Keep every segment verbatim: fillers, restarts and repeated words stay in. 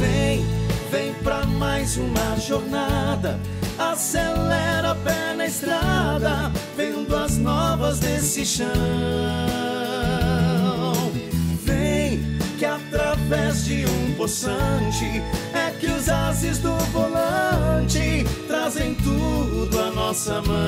vem, vem pra mais uma jornada. Acelera, pé na estrada, vendo as novas desse chão. Vem, que através de um poçante é que os ases do volante trazem tudo à nossa mão.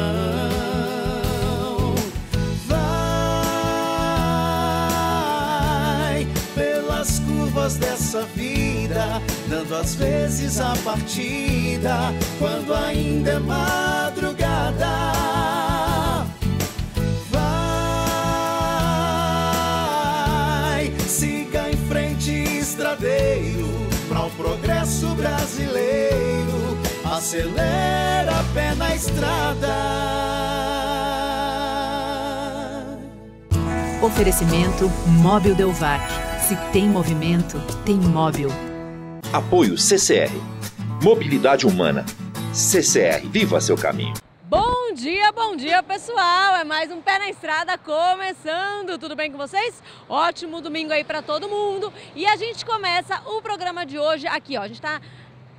Vai pelas curvas dessa vida, dando às vezes a partida, quando ainda é madrugada. Vai, siga em frente, estradeiro, para o progresso brasileiro. Acelera, pé na estrada. Oferecimento Móvel Delvac. Se tem movimento, tem móvel. Apoio C C R. Mobilidade humana. C C R, viva seu caminho. Bom dia, bom dia pessoal, é mais um Pé na Estrada começando, tudo bem com vocês? Ótimo domingo aí pra todo mundo e a gente começa o programa de hoje aqui, ó, a gente tá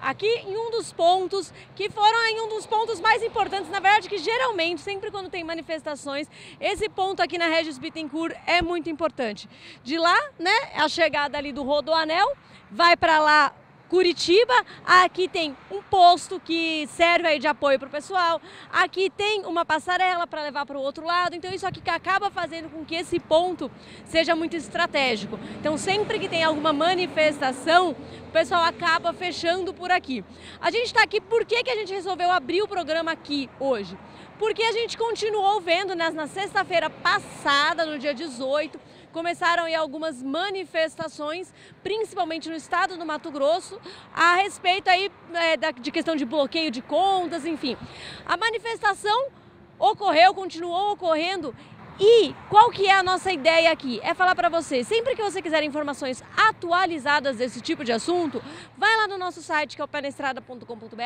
aqui em um dos pontos que foram aí um dos pontos mais importantes, na verdade que geralmente, sempre quando tem manifestações, esse ponto aqui na Regis Bittencourt é muito importante. De lá, né, a chegada ali do Rodoanel, vai pra lá Curitiba, aqui tem um posto que serve aí de apoio para o pessoal, aqui tem uma passarela para levar para o outro lado, então isso aqui acaba fazendo com que esse ponto seja muito estratégico. Então sempre que tem alguma manifestação, o pessoal acaba fechando por aqui. A gente está aqui, por que que a gente resolveu abrir o programa aqui hoje? Porque a gente continuou vendo, né, na sexta-feira passada, no dia dezoito, começaram aí algumas manifestações, principalmente no estado do Mato Grosso, a respeito aí é, da, de questão de bloqueio de contas, enfim. A manifestação ocorreu, continuou ocorrendo. E qual que é a nossa ideia aqui? É falar para você, sempre que você quiser informações atualizadas desse tipo de assunto, vai lá no nosso site, que é o pé na estrada ponto com ponto br,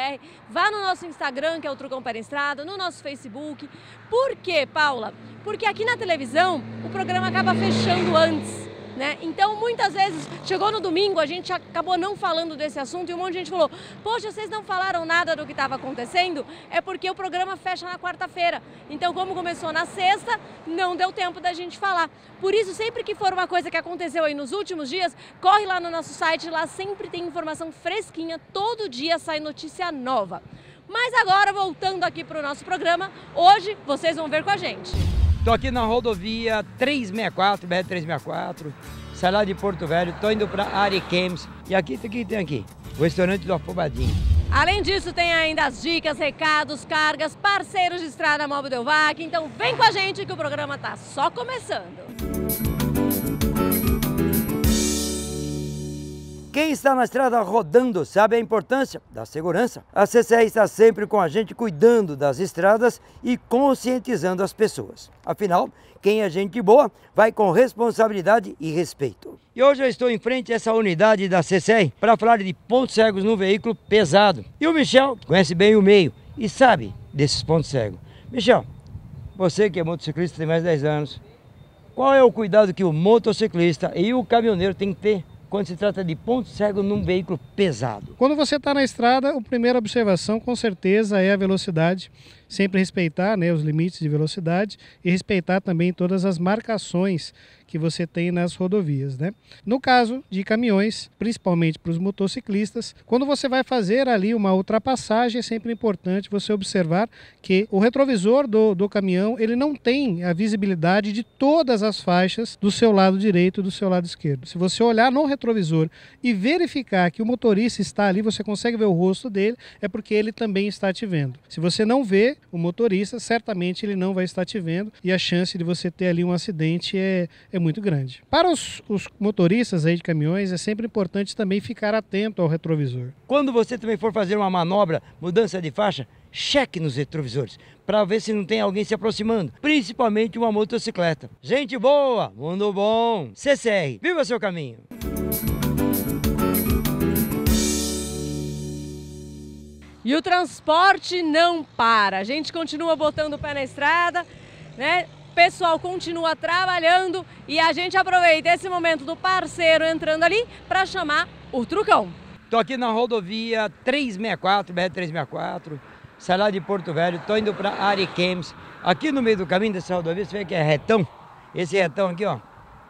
vá no nosso Instagram, que é o Trucão Pé na Estrada, no nosso Facebook. Por quê, Paula? Porque aqui na televisão o programa acaba fechando antes, né? Então, muitas vezes, chegou no domingo, a gente acabou não falando desse assunto e um monte de gente falou, poxa, vocês não falaram nada do que estava acontecendo? É porque o programa fecha na quarta-feira. Então, como começou na sexta, não deu tempo da gente falar. Por isso, sempre que for uma coisa que aconteceu aí nos últimos dias, corre lá no nosso site, lá sempre tem informação fresquinha, todo dia sai notícia nova. Mas agora, voltando aqui para o nosso programa, hoje vocês vão ver com a gente. Estou aqui na rodovia trezentos e sessenta e quatro, B R trezentos e sessenta e quatro, saí lá de Porto Velho, estou indo para Ariquemes. E aqui tem, tem aqui, o restaurante do Afobadinho. Além disso, tem ainda as dicas, recados, cargas, parceiros de estrada Móvel Delvac. Então vem com a gente que o programa está só começando. Quem está na estrada rodando sabe a importância da segurança. A C C R está sempre com a gente cuidando das estradas e conscientizando as pessoas. Afinal, quem é gente boa vai com responsabilidade e respeito. E hoje eu estou em frente a essa unidade da C C R para falar de pontos cegos no veículo pesado. E o Michel conhece bem o meio e sabe desses pontos cegos. Michel, você que é motociclista tem mais de dez anos, qual é o cuidado que o motociclista e o caminhoneiro têm que ter quando se trata de ponto cego num veículo pesado? Quando você está na estrada, a primeira observação com certeza é a velocidade. Sempre respeitar, né, os limites de velocidade e respeitar também todas as marcações que você tem nas rodovias, né? No caso de caminhões, principalmente para os motociclistas, quando você vai fazer ali uma ultrapassagem, é sempre importante você observar que o retrovisor do, do caminhão, ele não tem a visibilidade de todas as faixas do seu lado direito e do seu lado esquerdo. Se você olhar no retrovisor e verificar que o motorista está ali, você consegue ver o rosto dele, é porque ele também está te vendo. Se você não vê o motorista, certamente ele não vai estar te vendo e a chance de você ter ali um acidente é, é muito grande. Para os, os motoristas aí de caminhões, é sempre importante também ficar atento ao retrovisor. Quando você também for fazer uma manobra, mudança de faixa, cheque nos retrovisores para ver se não tem alguém se aproximando, principalmente uma motocicleta. Gente boa, mundo bom, C C R, viva seu caminho! E o transporte não para, a gente continua botando o pé na estrada, né? O pessoal continua trabalhando e a gente aproveita esse momento do parceiro entrando ali para chamar o Trucão. Estou aqui na rodovia trezentos e sessenta e quatro, B R trezentos e sessenta e quatro, sai lá de Porto Velho, estou indo para Ariquemes. Aqui no meio do caminho dessa rodovia, você vê que é retão. Esse retão aqui, ó,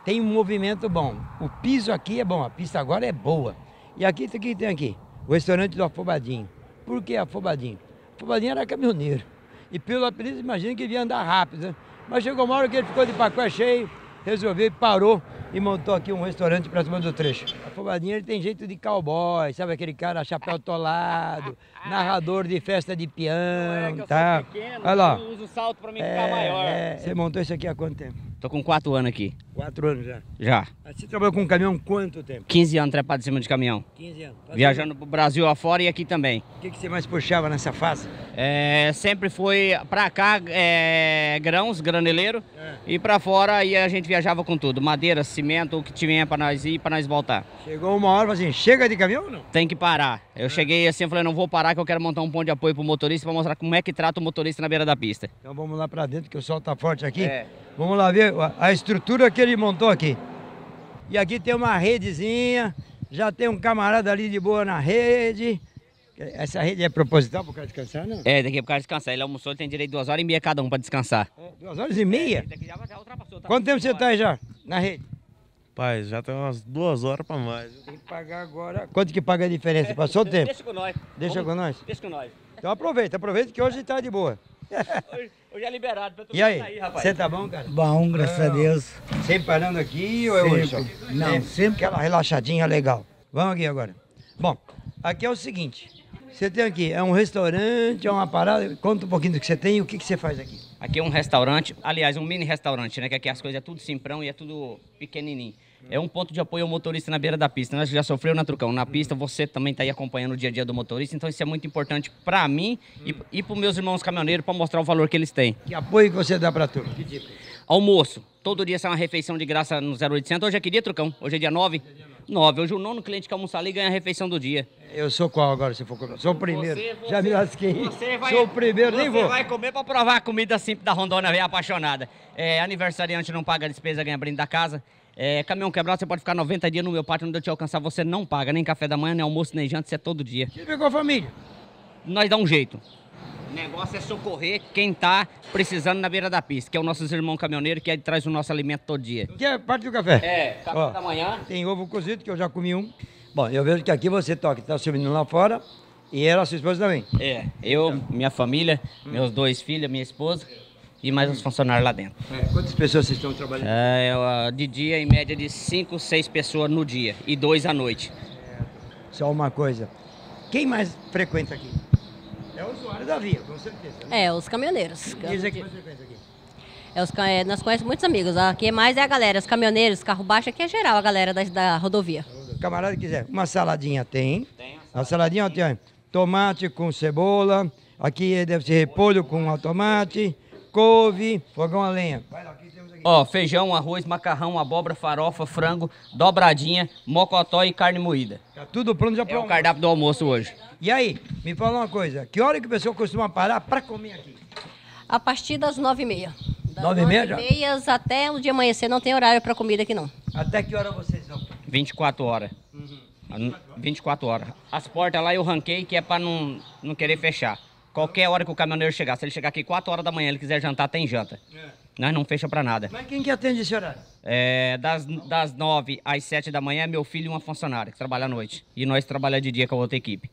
tem um movimento bom. O piso aqui é bom, a pista agora é boa. E aqui, o que tem aqui? O restaurante do Afobadinho. Por que Afobadinho? Afobadinho era caminhoneiro. E pelo apelido, imagina que ele ia andar rápido, né? Mas chegou uma hora que ele ficou de pacoé cheio, resolveu, parou e montou aqui um restaurante para cima do trecho. Afobadinho, ele tem jeito de cowboy, sabe aquele cara, chapéu tolado, narrador de festa de piano, é, tá? Pequeno, olha lá. Eu uso salto para mim é, ficar maior. É, você montou isso aqui há quanto tempo? Tô com quatro anos aqui. Quatro anos já? Já. Mas você trabalhou com caminhão quanto tempo? quinze anos trepado em cima de caminhão. quinze anos. Faz Viajando para o Brasil afora e aqui também. O que, que você mais puxava nessa fase? É, sempre foi para cá é, grãos, graneleiro, é. e para fora aí a gente viajava com tudo. Madeira, cimento, o que tinha para nós ir, para nós voltar. Chegou uma hora assim, chega de caminhão ou não? Tem que parar. Eu é. cheguei assim, falei, não vou parar que eu quero montar um ponto de apoio para o motorista, para mostrar como é que trata o motorista na beira da pista. Então vamos lá para dentro que o sol tá forte aqui. É. Vamos lá ver a estrutura que ele montou aqui. E aqui tem uma redezinha, já tem um camarada ali de boa na rede. Essa rede é proposital para o cara descansar, não? É, daqui é para o cara descansar. Ele almoçou, ele tem direito de duas horas e meia cada um para descansar. É, duas horas e meia? É, daqui já, já ultrapassou, tá? Quanto tempo você está aí já na rede? Pai, já tem umas duas horas para mais. Tem que pagar agora. Quanto que paga a diferença? Passou o tempo? Deixa com nós. Deixa Vamos, com nós? Deixa com nós. Então aproveita, aproveita que hoje está de boa. Hoje, hoje é liberado, pra tu e aí, sair, rapaz. Você tá bom, cara? Bom, graças ah, a Deus. Sempre parando aqui ou sempre. É hoje? Só? Não, sempre. sempre. Aquela relaxadinha legal. Vamos aqui agora. Bom, aqui é o seguinte. Você tem aqui, é um restaurante, é uma parada. Conta um pouquinho do que você tem e o que, que você faz aqui. Aqui é um restaurante, aliás, um mini restaurante, né? Que aqui as coisas é tudo simprão e é tudo pequenininho. É um ponto de apoio ao motorista na beira da pista. Nós já sofreu na Trucão. Na pista você também está aí acompanhando o dia a dia do motorista. Então isso é muito importante para mim hum. e, e para os meus irmãos caminhoneiros, para mostrar o valor que eles têm. Que apoio que você dá para a turma? Que tipo? Almoço. Todo dia sai uma refeição de graça no zero oitocentos. Hoje é que dia, Trucão? Hoje é dia nove? Hoje é dia nove. Hoje o nono cliente que almoçar ali ganha a refeição do dia. Eu sou qual agora, se for comer? Sou o primeiro. Você, você, já me lasquei. Você vai, sou o primeiro, você nem vou. Você vai comer para provar a comida simples da Rondônia, velha apaixonada. É, aniversariante não paga a despesa, ganha brinde da casa. É, caminhão quebrado, você pode ficar noventa dias no meu pátio, não deu te alcançar, você não paga nem café da manhã, nem almoço, nem janta, isso é todo dia. Você pegou a família? Nós dá um jeito. O negócio é socorrer quem tá precisando na beira da pista, que é o nossos irmãos caminhoneiros, que é, traz o nosso alimento todo dia. Que é parte do café? É, café Ó, da manhã. Tem ovo cozido, que eu já comi um. Bom, eu vejo que aqui você toca, tá subindo lá fora, e ela, sua esposa também. É, eu, então. minha família, hum. meus dois filhos, minha esposa. E mais uns funcionários lá dentro. É, quantas pessoas vocês estão trabalhando? É, eu, de dia, em média, de cinco, seis pessoas no dia e dois à noite. É, só uma coisa, quem mais frequenta aqui? É o usuário da via, com certeza. Né? É, os caminhoneiros. Quem diz é que mais frequenta aqui? É, os, é, nós conhecemos muitos amigos, aqui mais é a galera, os caminhoneiros, carro baixo, aqui é geral a galera da, da rodovia. O camarada quiser, uma saladinha tem, tem uma saladinha, uma saladinha tem. tem tomate com cebola, aqui deve ser repolho com tomate. Couve, fogão a lenha. Ó, feijão, arroz, macarrão, abóbora, farofa, frango, dobradinha, mocotó e carne moída. Tá tudo pronto já para o almoço. É o cardápio do almoço hoje. E aí, me fala uma coisa, que hora que o pessoal costuma parar para comer aqui? A partir das nove e meia. Nove e meia já? Nove e meia até o dia amanhecer, não tem horário para comida aqui não. Até que hora vocês vão? vinte e quatro horas. Uhum. vinte e quatro horas. As portas lá eu ranquei que é para não, não querer fechar. Qualquer hora que o caminhoneiro chegar, se ele chegar aqui quatro horas da manhã, ele quiser jantar, tem janta. É. Nós não fecha pra nada. Mas quem que atende esse horário? É, das, das nove às sete da manhã, é meu filho e uma funcionária que trabalha à noite. E nós trabalhamos de dia com a outra equipe.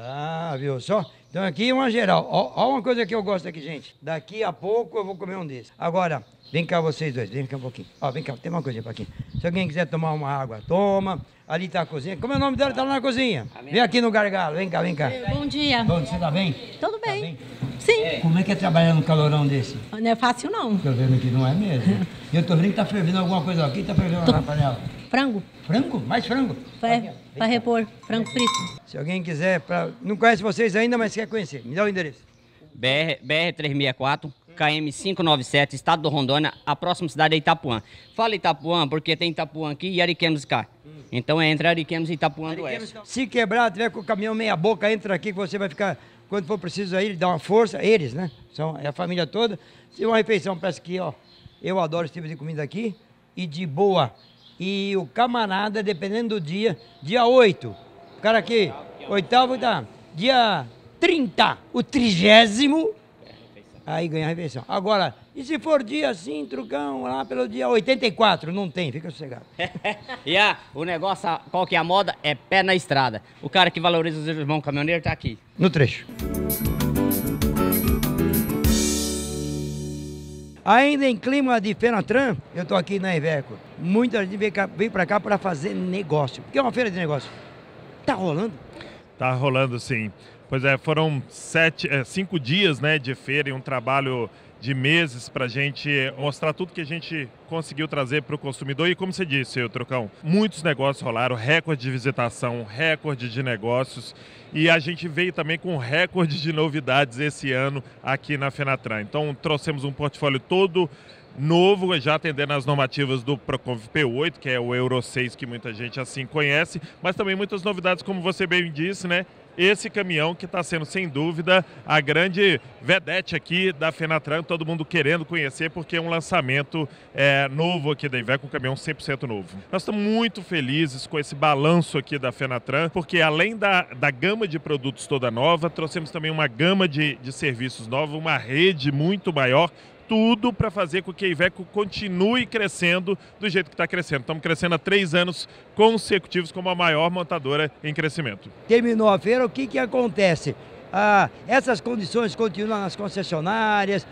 Ah, viu só? Então aqui é uma geral. Ó, ó uma coisa que eu gosto aqui, gente. Daqui a pouco eu vou comer um desses. Agora, vem cá vocês dois, vem cá um pouquinho. Ó, vem cá, tem uma coisinha pra aqui. Se alguém quiser tomar uma água, toma. Ali tá a cozinha. Como é o nome dela? Tá lá na cozinha. Vem aqui no gargalo. Vem cá, vem cá. Bom dia. Bom, você tá bem? Tudo bem. Tá bem? Sim. É. Como é que é trabalhar num calorão desse? Não é fácil, não. Tô vendo que não é mesmo. Eu tô vendo que tá fervendo alguma coisa aqui. Tá fervendo tô... lá na panela? Frango. Frango? Mais frango? É, pra repor. Frango frito. Se alguém quiser, pra... não conhece vocês ainda, mas quer conhecer, me dá o endereço. B R trezentos e sessenta e quatro. K M quinhentos e noventa e sete, estado do Rondônia, a próxima cidade é Itapuã. Fala Itapuã porque tem Itapuã aqui e Ariquemes cá. Hum. Então é entre Ariquemes e Itapuã do Oeste. Se quebrar, tiver com o caminhão meia boca, entra aqui que você vai ficar, quando for preciso aí, ele dá uma força, eles, né? São é a família toda. Se uma refeição, parece que, ó, eu adoro esse tipo de comida aqui e de boa. E o camarada, dependendo do dia, dia oito, O cara aqui, oitavo da... Dia trinta, o trigésimo, aí ganha a refeição. Agora, e se for dia assim, Trucão, lá pelo dia oitenta e quatro, não tem, fica sossegado. E yeah, o negócio, qual que é a moda? É pé na estrada. O cara que valoriza os irmãos caminhoneiros tá aqui. No trecho. Ainda em clima de FENATRAN, eu tô aqui na IVECO. Muita gente veio pra cá pra fazer negócio, porque é uma feira de negócio. Tá rolando? Tá rolando, sim. Pois é, foram sete, é, cinco dias, né, de feira e um trabalho de meses para a gente mostrar tudo que a gente conseguiu trazer para o consumidor. E como você disse, eu, Trucão, muitos negócios rolaram, recorde de visitação, recorde de negócios. E a gente veio também com recorde de novidades esse ano aqui na FENATRAN. Então, trouxemos um portfólio todo novo, já atendendo às normativas do Proconv P oito, que é o Euro seis, que muita gente assim conhece, mas também muitas novidades, como você bem disse, né? Esse caminhão que está sendo, sem dúvida, a grande vedete aqui da FENATRAN, todo mundo querendo conhecer, porque é um lançamento é, novo aqui da IVECO, um caminhão cem por cento novo. Nós estamos muito felizes com esse balanço aqui da FENATRAN, porque além da, da gama de produtos toda nova, trouxemos também uma gama de, de serviços nova, uma rede muito maior, tudo para fazer com que a IVECO continue crescendo do jeito que está crescendo. Estamos crescendo há três anos consecutivos como a maior montadora em crescimento. Terminou a feira, o que, que acontece? Ah, essas condições continuam nas concessionárias,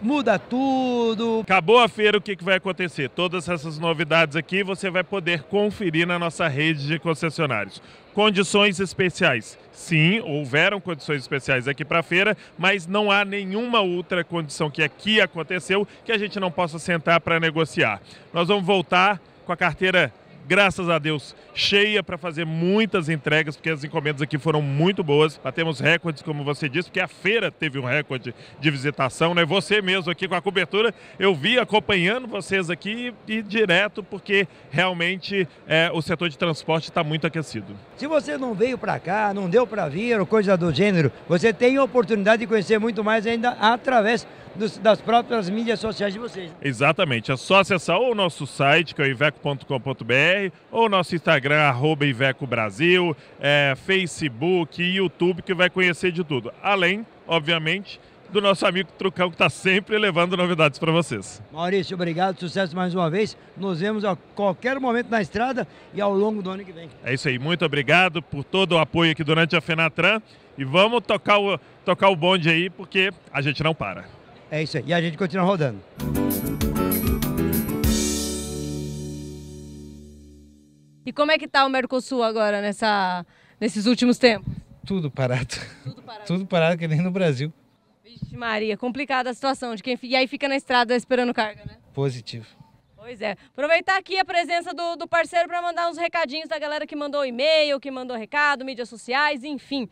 muda tudo. Acabou a feira, o que, que vai acontecer? Todas essas novidades aqui você vai poder conferir na nossa rede de concessionários. Condições especiais. Sim, houveram condições especiais aqui para a feira, mas não há nenhuma outra condição que aqui aconteceu que a gente não possa sentar para negociar. Nós vamos voltar com a carteira, graças a Deus, cheia para fazer muitas entregas, porque as encomendas aqui foram muito boas. Batemos recordes, como você disse, porque a feira teve um recorde de visitação, né? Você mesmo aqui com a cobertura, eu vi acompanhando vocês aqui e direto, porque realmente é, o setor de transporte está muito aquecido. Se você não veio para cá, não deu para vir ou coisa do gênero, você tem a oportunidade de conhecer muito mais ainda através dos, das próprias mídias sociais de vocês. Exatamente, é só acessar ou o nosso site, que é o iveco ponto com ponto br, ou nosso Instagram, arroba Iveco Brasil, é, Facebook, YouTube, que vai conhecer de tudo. Além, obviamente, do nosso amigo Trucão, que está sempre levando novidades para vocês. Maurício, obrigado, sucesso mais uma vez. Nos vemos a qualquer momento na estrada e ao longo do ano que vem. É isso aí, muito obrigado por todo o apoio aqui durante a FENATRAN e vamos tocar o, tocar o bonde aí, porque a gente não para. É isso aí, e a gente continua rodando. E como é que tá o Mercosul agora, nessa, nesses últimos tempos? Tudo parado. Tudo parado. Tudo parado, que nem no Brasil. Vixe Maria, complicada a situação de quem... E aí fica na estrada esperando carga, né? Positivo. Pois é. Aproveitar aqui a presença do, do parceiro para mandar uns recadinhos da galera que mandou e-mail, que mandou recado, mídias sociais, enfim.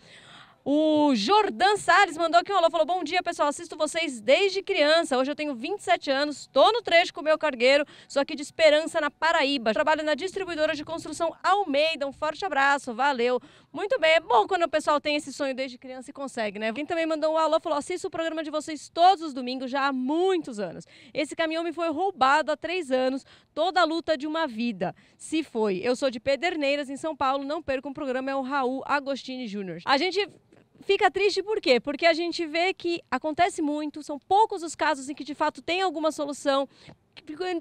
O Jordan Salles mandou aqui, rolou, falou: bom dia pessoal, assisto vocês desde criança, hoje eu tenho vinte e sete anos, estou no trecho com o meu cargueiro, sou aqui de Esperança, na Paraíba, trabalho na distribuidora de construção Almeida, um forte abraço, valeu. Muito bem, é bom quando o pessoal tem esse sonho desde criança e consegue, né? Quem também mandou um alô falou: assisto o programa de vocês todos os domingos já há muitos anos, esse caminhão me foi roubado há três anos, toda a luta de uma vida, se foi. Eu sou de Pederneiras, em São Paulo, não perco um programa, é o Raul Agostini Júnior. A gente... fica triste por quê? Porque a gente vê que acontece muito, são poucos os casos em que de fato tem alguma solução,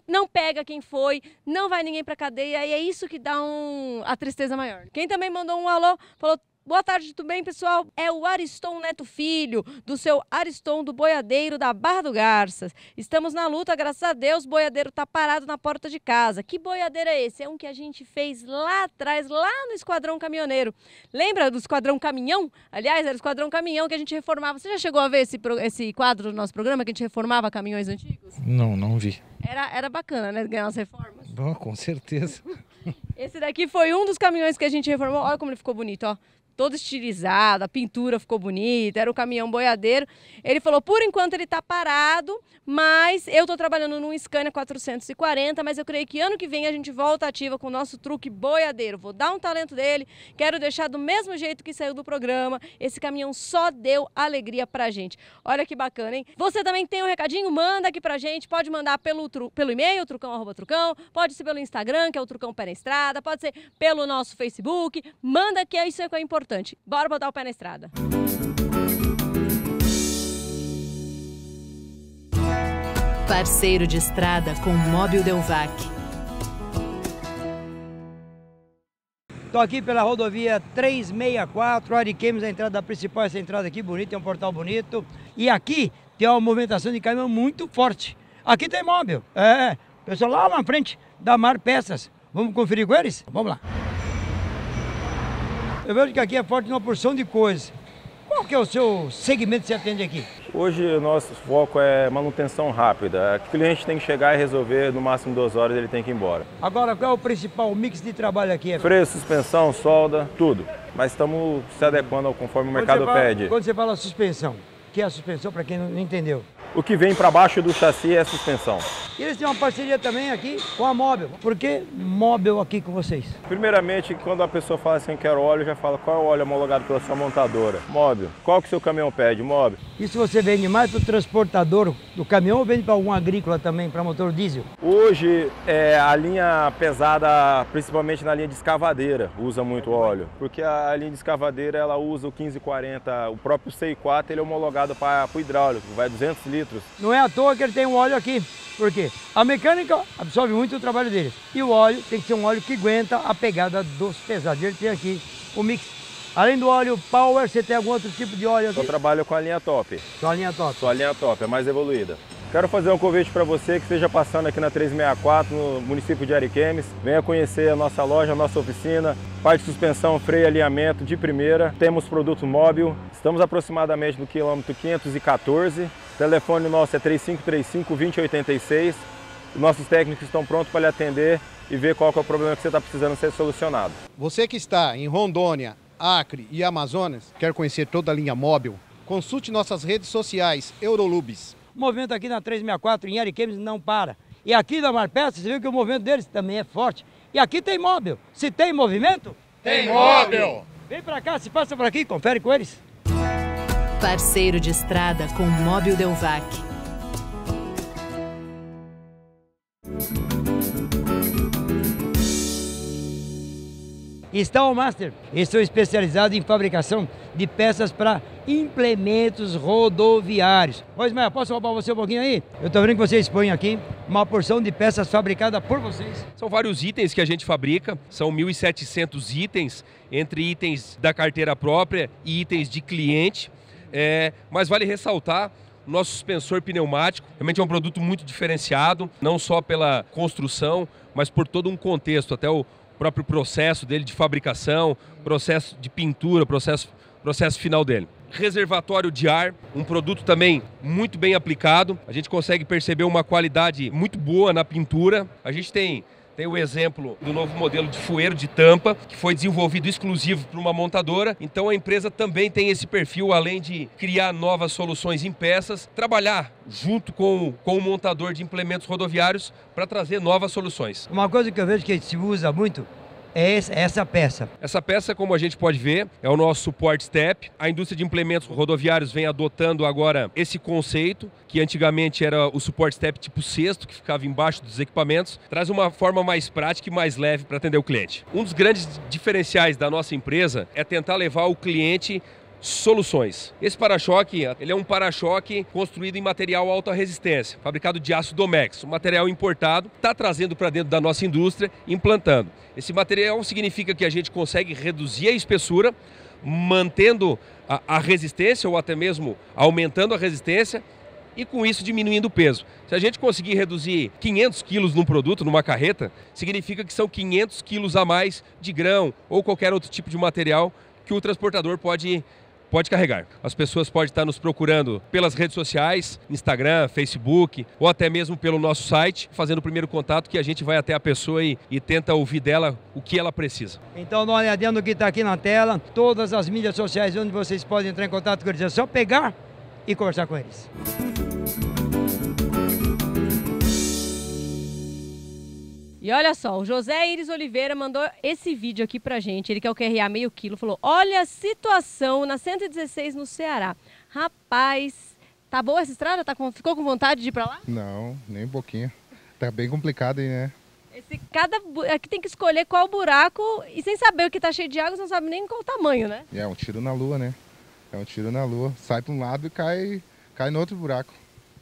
não pega quem foi, não vai ninguém para cadeia, e é isso que dá um... a tristeza maior. Quem também mandou um alô, falou: boa tarde, tudo bem, pessoal? É o Ariston Neto Filho, do seu Ariston do Boiadeiro da Barra do Garças. Estamos na luta, graças a Deus, o boiadeiro está parado na porta de casa. Que boiadeiro é esse? É um que a gente fez lá atrás, lá no Esquadrão Caminhoneiro. Lembra do Esquadrão Caminhão? Aliás, era o Esquadrão Caminhão que a gente reformava. Você já chegou a ver esse, esse quadro do nosso programa, que a gente reformava caminhões antigos? Não, não vi. Era, era bacana, né, ganhar as reformas? Bom, com certeza. Esse daqui foi um dos caminhões que a gente reformou. Olha como ele ficou bonito, ó. todo estilizado, a pintura ficou bonita, era o caminhão boiadeiro. Ele falou, por enquanto ele está parado, mas eu estou trabalhando num Scania quatrocentos e quarenta, mas eu creio que ano que vem a gente volta ativa com o nosso truque boiadeiro. Vou dar um talento dele, quero deixar do mesmo jeito que saiu do programa. Esse caminhão só deu alegria pra gente. Olha que bacana, hein? Você também tem um recadinho? Manda aqui pra gente, pode mandar pelo, pelo e-mail, trucão, arroba, trucão, pode ser pelo Instagram, que é o Trucão Pé na Estrada, pode ser pelo nosso Facebook, manda que isso é importante. Bora botar o pé na estrada. Parceiro de estrada com Móvel Delvac. Estou aqui pela rodovia trezentos e sessenta e quatro, Ariquemes, a entrada principal, essa entrada aqui bonita, tem um portal bonito. E aqui tem uma movimentação de caminhão muito forte. Aqui tem móvel, é, pessoal lá na frente da Mar Peças. Vamos conferir com eles? Vamos lá. Eu vejo que aqui é forte numa porção de coisas. Qual que é o seu segmento que você atende aqui? Hoje o nosso foco é manutenção rápida. O cliente tem que chegar e resolver, no máximo duas horas ele tem que ir embora. Agora, qual é o principal mix de trabalho aqui? Freio, suspensão, solda, tudo. Mas estamos se adequando conforme o mercado pede. Quando você fala suspensão, o que é a suspensão para quem não entendeu? O que vem para baixo do chassi é a suspensão. E eles têm uma parceria também aqui com a Móvel. Por que Móvel aqui com vocês? Primeiramente, quando a pessoa fala assim, quero óleo, já fala qual é o óleo homologado pela sua montadora. Móvel. Qual que o seu caminhão pede? Móvel. E se você vende mais para o transportador do caminhão ou vende para algum agrícola também, para motor diesel? Hoje, é, a linha pesada, principalmente na linha de escavadeira, usa muito óleo. Porque a linha de escavadeira, ela usa o quinze quarenta, o próprio C quatro, ele é homologado para o hidráulico, vai duzentos litros. Não é à toa que ele tem um óleo aqui. Por quê? A mecânica absorve muito o trabalho dele. E o óleo tem que ser um óleo que aguenta a pegada dos pesados. Ele tem aqui o mix. Além do óleo Power, você tem algum outro tipo de óleo aqui? Eu trabalho com a linha Top. Só a linha Top? Só a linha Top, é mais evoluída. Quero fazer um convite para você que esteja passando aqui na trezentos e sessenta e quatro, no município de Ariquemes. Venha conhecer a nossa loja, a nossa oficina, parte de suspensão, freio, alinhamento de primeira. Temos produto móvel, estamos aproximadamente no quilômetro quinhentos e quatorze. O telefone nosso é três cinco três cinco, dois zero oito seis. Nossos técnicos estão prontos para lhe atender e ver qual que é o problema que você está precisando ser solucionado. Você que está em Rondônia, Acre e Amazonas, quer conhecer toda a linha móvel? Consulte nossas redes sociais, Eurolubes. O movimento aqui na trezentos e sessenta e quatro, em Ariquemes, não para. E aqui na Mar Peças, você viu que o movimento deles também é forte. E aqui tem móvel. Se tem movimento, tem móvel. Vem pra cá, se passa por aqui, confere com eles. Parceiro de estrada com Móvel Delvac. Install Master. Estou especializado em fabricação de peças para implementos rodoviários. Pois, Maia, posso roubar você um pouquinho aí? Eu estou vendo que vocês põem aqui uma porção de peças fabricadas por vocês. São vários itens que a gente fabrica, são mil e setecentos itens, entre itens da carteira própria e itens de cliente. É, mas vale ressaltar o nosso suspensor pneumático. Realmente é um produto muito diferenciado, não só pela construção, mas por todo um contexto, até o próprio processo dele de fabricação, processo de pintura, processo, processo final dele. Reservatório de ar, um produto também muito bem aplicado. A gente consegue perceber uma qualidade muito boa na pintura. A gente tem, tem o exemplo do novo modelo de fueiro de tampa, que foi desenvolvido exclusivo para uma montadora. Então a empresa também tem esse perfil, além de criar novas soluções em peças, trabalhar junto com, com o montador de implementos rodoviários para trazer novas soluções. Uma coisa que eu vejo que se usa muito é essa peça. Essa peça, como a gente pode ver, é o nosso suporte step. A indústria de implementos rodoviários vem adotando agora esse conceito, que antigamente era o suporte step tipo cesto, que ficava embaixo dos equipamentos, traz uma forma mais prática e mais leve para atender o cliente. Um dos grandes diferenciais da nossa empresa é tentar levar o cliente soluções. Esse para-choque, ele é um para-choque construído em material alta resistência, fabricado de aço Domex, um material importado, está trazendo para dentro da nossa indústria, implantando. Esse material significa que a gente consegue reduzir a espessura, mantendo a, a resistência ou até mesmo aumentando a resistência e com isso diminuindo o peso. Se a gente conseguir reduzir quinhentos quilos num produto, numa carreta, significa que são quinhentos quilos a mais de grão ou qualquer outro tipo de material que o transportador pode pode carregar. As pessoas podem estar nos procurando pelas redes sociais, Instagram, Facebook, ou até mesmo pelo nosso site, fazendo o primeiro contato, que a gente vai até a pessoa e, e tenta ouvir dela o que ela precisa. Então, dá uma olhadinha no que está aqui na tela, todas as mídias sociais onde vocês podem entrar em contato com eles, é só pegar e conversar com eles. E olha só, o José Iris Oliveira mandou esse vídeo aqui pra gente, ele quer o Q R A meio quilo, falou, olha a situação na cento e dezesseis no Ceará. Rapaz, tá boa essa estrada? Tá com, ficou com vontade de ir pra lá? Não, nem um pouquinho. Tá bem complicado aí, né? Esse, cada, aqui tem que escolher qual buraco e sem saber o que tá cheio de água, você não sabe nem qual o tamanho, né? É um tiro na lua, né? É um tiro na lua. Sai pra um lado e cai, cai no outro buraco.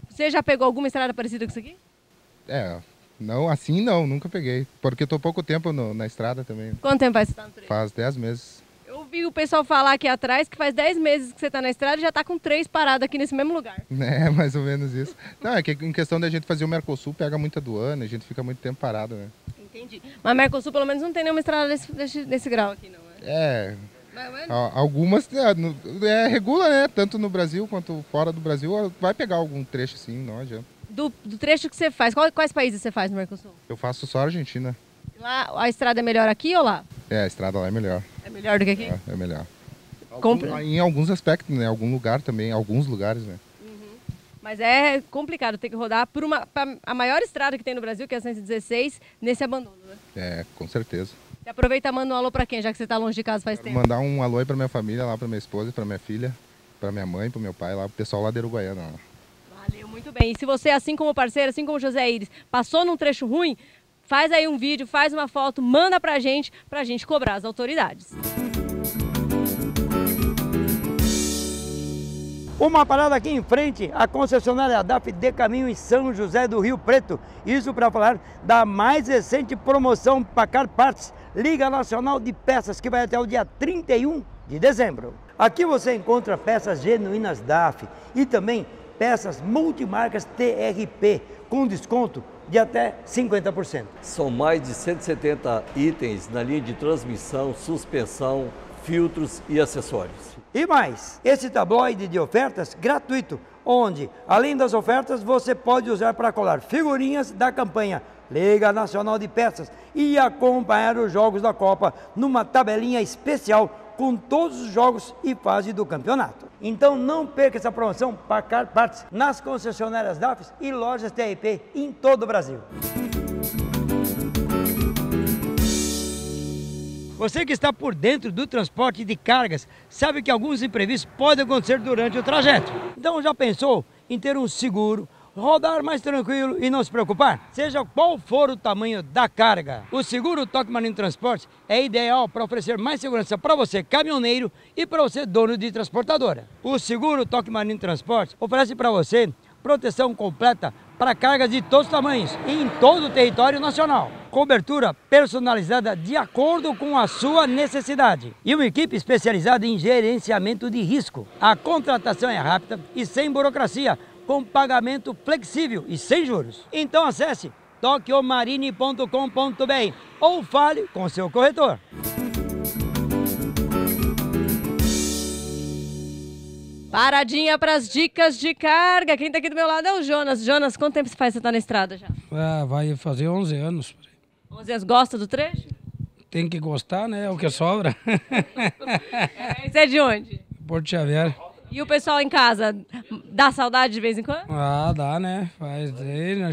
Você já pegou alguma estrada parecida com isso aqui? É... Não, assim não, nunca peguei, porque estou pouco tempo no, na estrada também. Quanto tempo vai você estar no trecho? Faz dez meses. Eu vi o pessoal falar aqui atrás que faz dez meses que você está na estrada e já está com três paradas aqui nesse mesmo lugar. É, mais ou menos isso. Não, é que em questão da gente fazer o Mercosul, pega muita aduana, a gente fica muito tempo parado, né? Entendi. Mas Mercosul pelo menos não tem nenhuma estrada desse, desse, desse grau aqui, não é? É, mas, mas... algumas, é, é, regula, né? Tanto no Brasil quanto fora do Brasil, vai pegar algum trecho assim, não adianta. Do, do trecho que você faz, qual, quais países você faz no Mercosul? Eu faço só a Argentina. Lá a estrada é melhor aqui ou lá? É, a estrada lá é melhor. É melhor do que aqui? É, é melhor. Algum, em alguns aspectos, né? Algum lugar também, alguns lugares, né? Uhum. Mas é complicado ter que rodar por uma, pra, a maior estrada que tem no Brasil, que é a cento e dezesseis, nesse abandono, né? É, com certeza. E aproveita e manda um alô pra quem, já que você tá longe de casa faz Quero tempo? Mandar um alô aí pra minha família, lá pra minha esposa, pra minha filha, pra minha mãe, pro meu pai, lá pro pessoal lá de Uruguaiana, lá. Valeu, muito bem. E se você, assim como o parceiro, assim como o José Iris, passou num trecho ruim, faz aí um vídeo, faz uma foto, manda pra gente, pra gente cobrar as autoridades. Uma parada aqui em frente, a concessionária D A F de Caminho em São José do Rio Preto. Isso para falar da mais recente promoção Pacar Partes, Liga Nacional de Peças, que vai até o dia trinta e um de dezembro. Aqui você encontra peças genuínas D A F e também peças multimarcas T R P, com desconto de até cinquenta por cento. São mais de cento e setenta itens na linha de transmissão, suspensão, filtros e acessórios. E mais, esse tabloide de ofertas gratuito, onde, além das ofertas, você pode usar para colar figurinhas da campanha Liga Nacional de Peças e acompanhar os jogos da Copa numa tabelinha especial com todos os jogos e fase do campeonato. Então não perca essa promoção Pacar Partes nas concessionárias D A F e lojas T R P em todo o Brasil. Você que está por dentro do transporte de cargas sabe que alguns imprevistos podem acontecer durante o trajeto. Então já pensou em ter um seguro, rodar mais tranquilo e não se preocupar? Seja qual for o tamanho da carga, o seguro Tokio Marine Transportes é ideal para oferecer mais segurança para você caminhoneiro e para você dono de transportadora. O seguro Tokio Marine Transportes oferece para você proteção completa para cargas de todos os tamanhos e em todo o território nacional. Cobertura personalizada de acordo com a sua necessidade e uma equipe especializada em gerenciamento de risco. A contratação é rápida e sem burocracia, com pagamento flexível e sem juros. Então acesse tokio marine ponto com ponto b r ou fale com seu corretor. Paradinha para as dicas de carga. Quem está aqui do meu lado é o Jonas. Jonas, quanto tempo você faz que você está na estrada já? Ah, vai fazer onze anos. onze anos. Gosta do trecho? Tem que gostar, né? É o que sobra. É, isso é de onde? Porto Xavier. E o pessoal em casa, dá saudade de vez em quando? Ah, dá, né? Faz,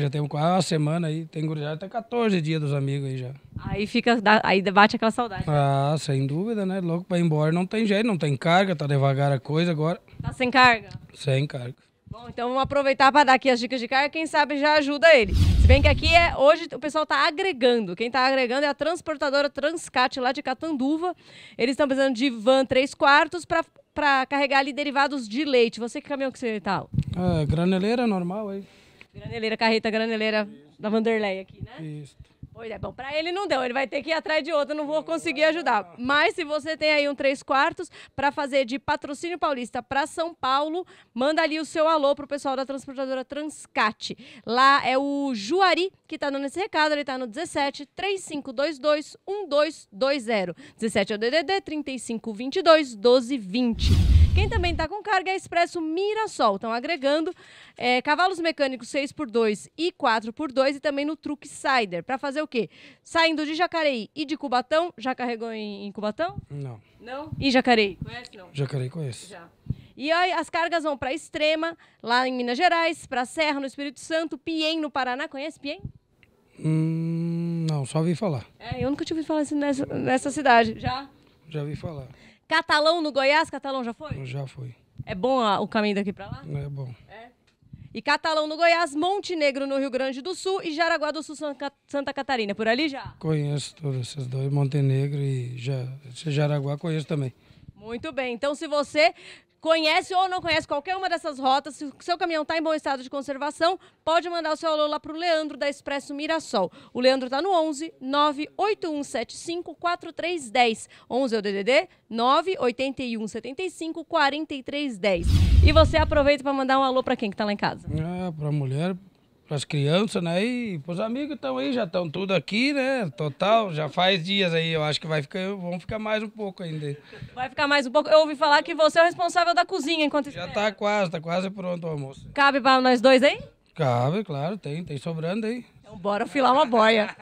já tem quase uma semana aí, tem gurizada, até quatorze dias dos amigos aí já. Aí fica, aí bate aquela saudade. Ah, sem dúvida, né? Louco pra ir embora, não tem jeito, não tem carga, tá devagar a coisa agora. Tá sem carga? Sem carga. Bom, então vamos aproveitar para dar aqui as dicas de carga, quem sabe já ajuda ele. Se bem que aqui é, hoje o pessoal está agregando. Quem está agregando é a transportadora Transcat lá de Catanduva. Eles estão precisando de van três quartos para... para carregar ali derivados de leite. Você que caminhão que você tá? Ah, graneleira normal aí. Graneleira, carreta graneleira da Vanderlei aqui, né? Isso. Pois é, bom, para ele não deu, ele vai ter que ir atrás de outro, não vou conseguir ajudar. Mas se você tem aí um três quartos para fazer de Patrocínio Paulista para São Paulo, manda ali o seu alô pro pessoal da transportadora Transcat. Lá é o Juari que tá dando esse recado, ele tá no dezessete, três cinco dois dois, um dois dois zero. dezessete é o D D D, três cinco dois dois, um dois dois zero. Quem também está com carga é a Expresso Mirassol. Estão agregando é, cavalos mecânicos seis por dois e quatro por dois e também no Truck Sider. Para fazer o quê? Saindo de Jacareí e de Cubatão. Já carregou em, em Cubatão? Não. Não? E Jacareí? Conhece não? Jacareí conheço. Já. E aí, as cargas vão para Extrema, lá em Minas Gerais, para Serra, no Espírito Santo, Piem, no Paraná. Conhece Piem? Hum, não, só ouvi falar. É, eu nunca tive ouvido falar assim nessa, nessa cidade. Já? Já ouvi falar. Catalão, no Goiás. Catalão já foi? Já foi. É bom a, o caminho daqui para lá? É bom. É. E Catalão, no Goiás, Montenegro, no Rio Grande do Sul e Jaraguá do Sul, Santa Catarina. Por ali já? Conheço todos esses dois, Montenegro e já, Jaraguá conheço também. Muito bem. Então, se você conhece ou não conhece qualquer uma dessas rotas, se o seu caminhão está em bom estado de conservação, pode mandar o seu alô lá para o Leandro, da Expresso Mirassol. O Leandro está no onze, nove oito um sete cinco, quatro três um zero. onze é o D D D, nove oito um, sete cinco, quatro três um zero. E você aproveita para mandar um alô para quem que está lá em casa? Ah, para a mulher, para as crianças, né? E para os amigos que estão aí, já estão tudo aqui, né? Total, já faz dias aí, eu acho que vai ficar, vão ficar mais um pouco ainda. Vai ficar mais um pouco? Eu ouvi falar que você é o responsável da cozinha enquanto espera. Já está quase, está quase pronto o almoço. Cabe para nós dois aí? Cabe, claro, tem, tem sobrando aí. Então bora filar uma boia.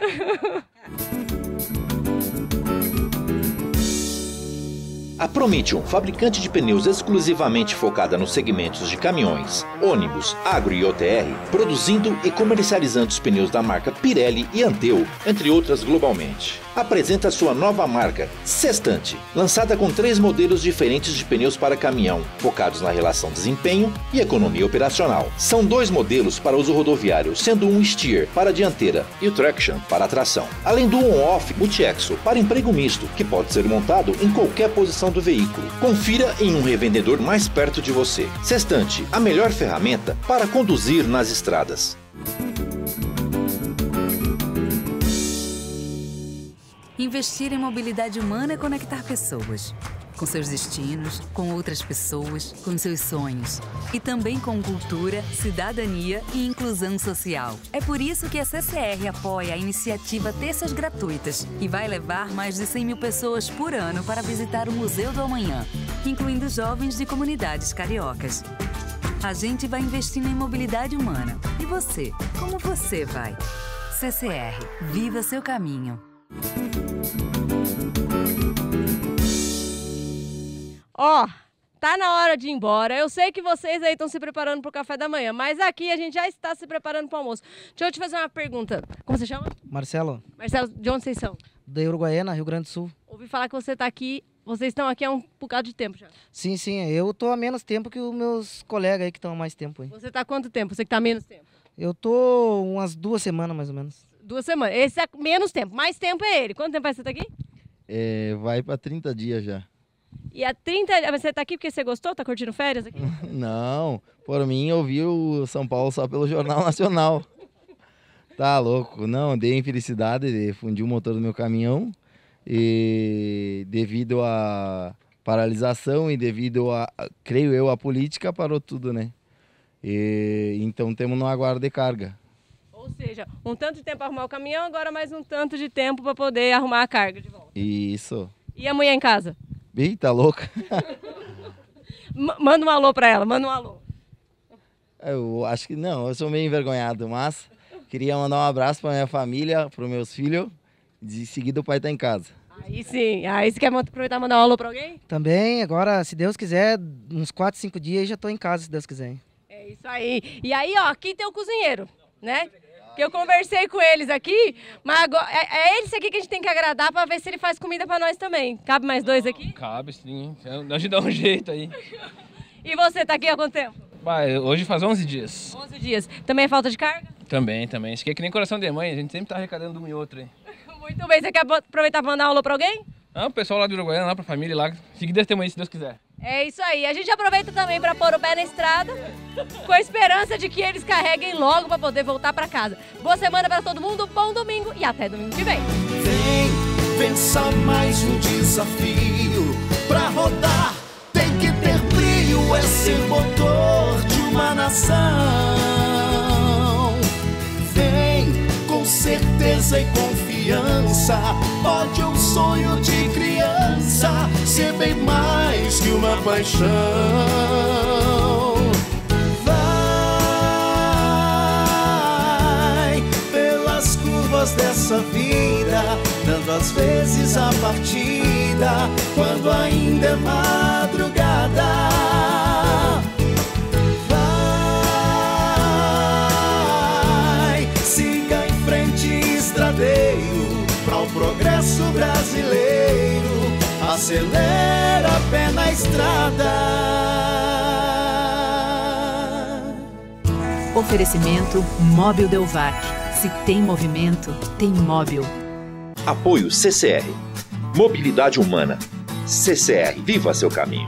A Promitium, fabricante de pneus exclusivamente focada nos segmentos de caminhões, ônibus, agro e O T R, produzindo e comercializando os pneus da marca Pirelli e Anteu, entre outras globalmente. Apresenta sua nova marca, Sextante, lançada com três modelos diferentes de pneus para caminhão, focados na relação desempenho e economia operacional. São dois modelos para uso rodoviário, sendo um Steer para a dianteira e o Traction para a tração. Além do On-Off Multi-Axle para emprego misto, que pode ser montado em qualquer posição do veículo. Confira em um revendedor mais perto de você. Sextante, a melhor ferramenta para conduzir nas estradas. Investir em mobilidade humana é conectar pessoas. Com seus destinos, com outras pessoas, com seus sonhos. E também com cultura, cidadania e inclusão social. É por isso que a C C R apoia a iniciativa Terças Gratuitas e vai levar mais de cem mil pessoas por ano para visitar o Museu do Amanhã, incluindo jovens de comunidades cariocas. A gente vai investindo em mobilidade humana. E você? Como você vai? C C R. Viva seu caminho. Ó, oh, tá na hora de ir embora. Eu sei que vocês aí estão se preparando para o café da manhã, mas aqui a gente já está se preparando para o almoço. Deixa eu te fazer uma pergunta. Como você chama? Marcelo. Marcelo, de onde vocês são? Da Uruguaiana, Rio Grande do Sul. Ouvi falar que você está aqui, vocês estão aqui há um bocado de tempo já. Sim, sim. Eu tô há menos tempo que os meus colegas aí que estão há mais tempo. Aí. Você tá há quanto tempo? Você que tá há menos tempo? Eu tô umas duas semanas, mais ou menos. Duas semanas. Esse é menos tempo. Mais tempo é ele. Quanto tempo vai você estar tá aqui? É, vai para trinta dias já. E há trinta... Você tá aqui porque você gostou? Tá curtindo férias aqui? Não, por mim eu vi o São Paulo só pelo Jornal Nacional. Tá louco. Não, dei infelicidade de fundir o motor do meu caminhão e devido à paralisação e devido a, creio eu, a política, parou tudo, né? E, então temos no aguardo de carga. Ou seja, um tanto de tempo para arrumar o caminhão, agora mais um tanto de tempo para poder arrumar a carga de volta. Isso. E a mulher em casa? Ih, tá louca. Manda um alô pra ela, manda um alô. Eu acho que não, eu sou meio envergonhado, mas queria mandar um abraço pra minha família, pros meus filhos. De seguida o pai tá em casa. Aí sim, aí você quer aproveitar e mandar um alô pra alguém? Também, agora, se Deus quiser, uns quatro, cinco dias já tô em casa, se Deus quiser. É isso aí. E aí, ó, aqui tem o cozinheiro, né? Que eu conversei com eles aqui, mas agora, é, é eles aqui que a gente tem que agradar para ver se ele faz comida para nós também. Cabe mais dois não, aqui? Cabe sim, a gente dá um jeito aí. E você, tá aqui há quanto tempo? Bah, hoje faz onze dias. onze dias. Também é falta de carga? Também, também. Isso aqui é que nem coração de mãe, a gente sempre tá arrecadando um e outro aí. Muito bem, você quer aproveitar para mandar aula para alguém? Ah, o pessoal lá do Uruguaiana, lá para a família, lá, fique desse tamanho se Deus quiser. É isso aí, a gente aproveita também para pôr o pé na estrada, com a esperança de que eles carreguem logo para poder voltar para casa. Boa semana para todo mundo, bom domingo e até domingo que vem. Vem, pensa mais no desafio, para rodar tem que ter brilho, esse motor de uma nação. Vem, com certeza e confiança, pode um sonho de criança ser bem mais. mais que uma paixão. Vai pelas curvas dessa vida, dando às vezes a partida, quando ainda é madrugada. Para o progresso brasileiro, acelera a pé na estrada. Oferecimento Móvel Delvac. Se tem movimento, tem móvel. Apoio C C R. Mobilidade humana. C C R. Viva seu caminho.